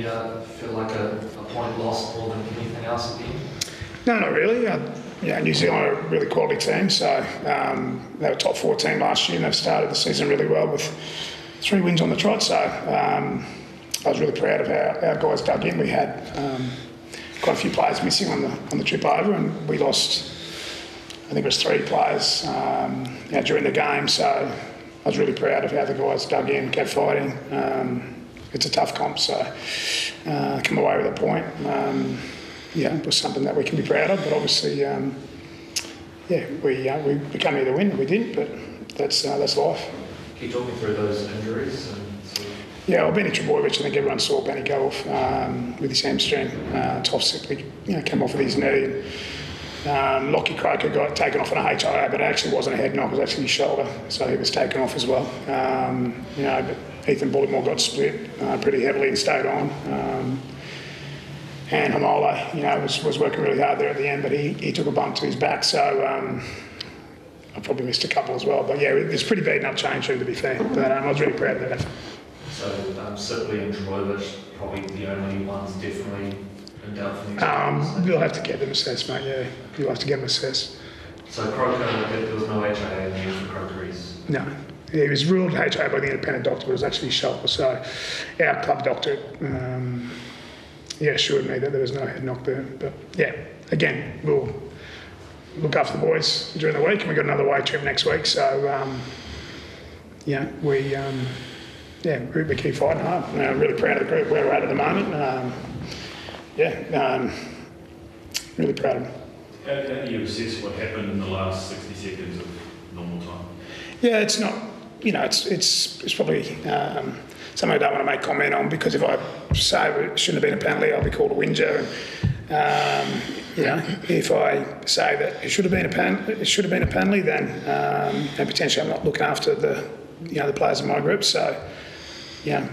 made feel like a point lost more than anything else at the end? No, not really. Yeah, New Zealand are a really quality team, so they were top four team last year and they've started the season really well with 3 wins on the trot, so I was really proud of how our guys dug in. We had quite a few players missing on the trip over, and we lost, I think it was 3 players during the game, so I was really proud of how the guys dug in, kept fighting. It's a tough comp, so come away with a point. Yeah, it was something that we can be proud of, but obviously, we come here to win. We didn't, but that's life. Can you talk me through those injuries? Yeah, well, Benny Trbojevic, I think everyone saw Benny go off with his hamstring. Toff simply came off with his knee. Lockie Croker got taken off on a HIA, but it actually wasn't a head knock, it was actually his shoulder, so he was taken off as well. But Ethan Bullimore got split pretty heavily and stayed on. And Hamola, was working really hard there at the end, but he took a bump to his back, so I probably missed a couple as well. But yeah, it was pretty beaten up change room, to be fair, but I was really proud of that. So Sibley and Trbojevic, probably the only ones definitely in doubt for the exam. You'll have to get them assessed, mate, yeah. You'll have to get them assessed. So Croker, there was no HIA in the end for Crokeries? No. He was ruled HIA by the independent doctor, but it was actually his shoulder, so our club doctor... assured me that there was no head knock there. But yeah, again, we'll look after the boys during the week, and we've got another away trip next week. So, we keep fighting hard. I'm really proud of the group where we're at the moment. Really proud of them. How do you assess what happened in the last 60 seconds of normal time? Yeah, it's not... it's probably something I don't want to make comment on, because if I say it shouldn't have been a penalty, I'll be called a whinger. If I say that it should have been a penalty, then and potentially I'm not looking after the players in my group. So it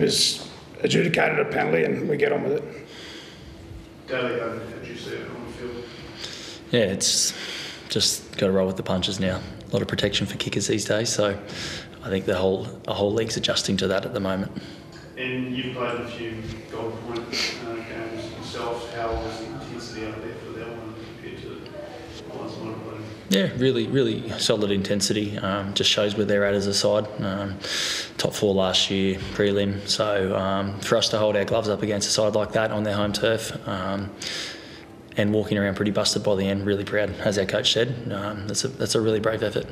was adjudicated a penalty, and we get on with it. Daly, how did you see it on the field? Yeah, it's just got to roll with the punches now. A lot of protection for kickers these days, so I think the whole league's adjusting to that at the moment. And you've played a few goal point games yourself. How was the intensity out there for that one compared to the last one I played? Yeah, really, really solid intensity. Just shows where they're at as a side. Top 4 last year, prelim. So for us to hold our gloves up against a side like that on their home turf, and walking around pretty busted by the end, really proud, as our coach said. That's a really brave effort.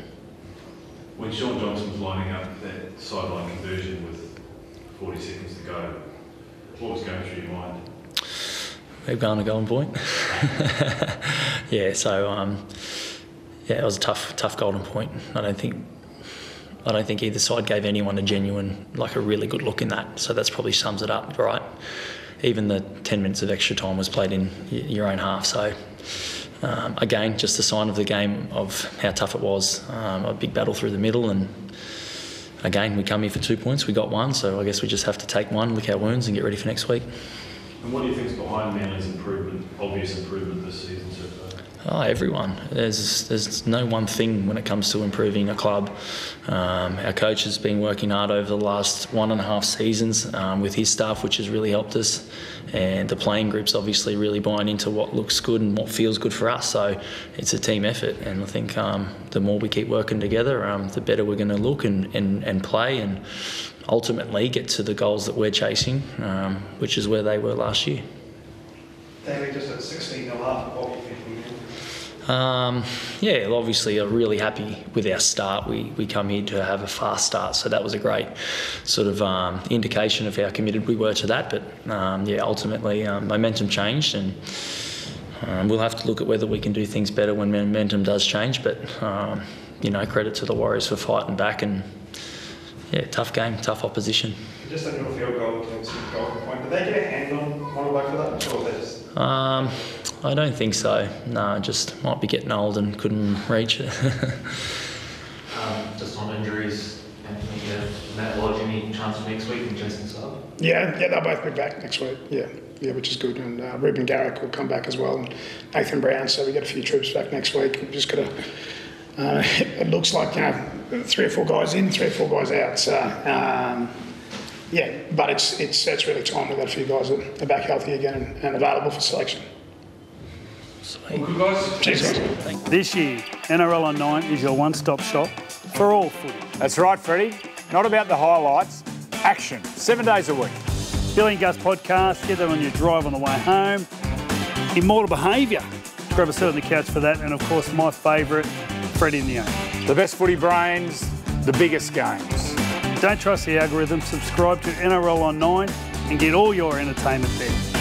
When Shaun Johnson was lining up that sideline conversion with 40 seconds to go, what was going through your mind? We're going to golden point. It was a tough golden point. I don't think either side gave anyone a really good look in that. So that's probably sums it up, right? Even the 10 minutes of extra time was played in your own half. So, again, just a sign of the game, of how tough it was. A big battle through the middle, and again, we come here for 2 points. We got 1, so I guess we just have to take 1, lick our wounds, and get ready for next week. And what do you think is behind Manly's obvious improvement this season so far? Oh, everyone. There's no one thing when it comes to improving a club. Our coach has been working hard over the last 1.5 seasons with his staff, which has really helped us. And the playing group's obviously really buying into what looks good and what feels good for us. So it's a team effort. And I think the more we keep working together, the better we're going to look and play, and ultimately get to the goals that we're chasing, which is where they were last year. Daly, just at 16 and a half, what were you thinking? Obviously I'm really happy with our start. We come here to have a fast start, so that was a great sort of indication of how committed we were to that. But ultimately momentum changed, and we'll have to look at whether we can do things better when momentum does change. But credit to the Warriors for fighting back, and tough game, tough opposition. Just on your field goal, did they get a hand on Monterey for that, or was that just? I don't think so. No, just might be getting old and couldn't reach it. Just on injuries, Anthony, Matt Lodge, any chance for next week, and Justin Sullivan? Yeah, they'll both be back next week. Yeah, which is good. And Reuben Garrick will come back as well, and Nathan Brown. So we get a few troops back next week. We've just got to. It looks like 3 or 4 guys in, 3 or 4 guys out. So yeah, but it's really timely that for you guys that are back healthy again and available for selection. Sweet. Cheers, guys. This year, NRL on 9 is your one-stop shop for all footy. That's right, Freddie. Not about the highlights. Action. 7 days a week. Bill and Gus podcast. Get that on your drive on the way home. Immortal Behaviour. Grab a sit on the couch for that. And, of course, my favourite, Freddie Neon. The best footy brains, the biggest games. Don't trust the algorithm. Subscribe to NRL on 9 and get all your entertainment there.